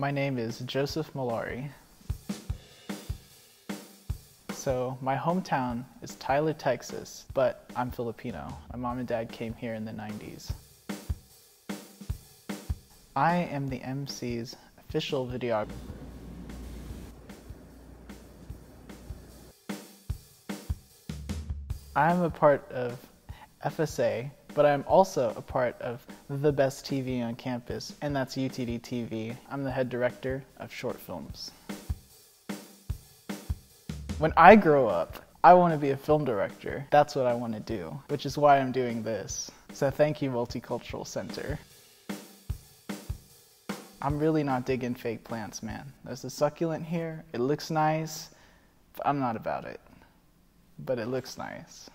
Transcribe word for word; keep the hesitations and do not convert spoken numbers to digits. My name is Joseph Mallari. So my hometown is Tyler, Texas, but I'm Filipino. My mom and dad came here in the nineties. I am the M C's official videographer. I'm a part of F S A, but I'm also a part of the best T V on campus, and that's U T D T V. I'm the head director of short films. When I grow up, I want to be a film director. That's what I want to do, which is why I'm doing this. So thank you, Multicultural Center. I'm really not digging fake plants, man. There's a succulent here, it looks nice, but I'm not about it, but it looks nice.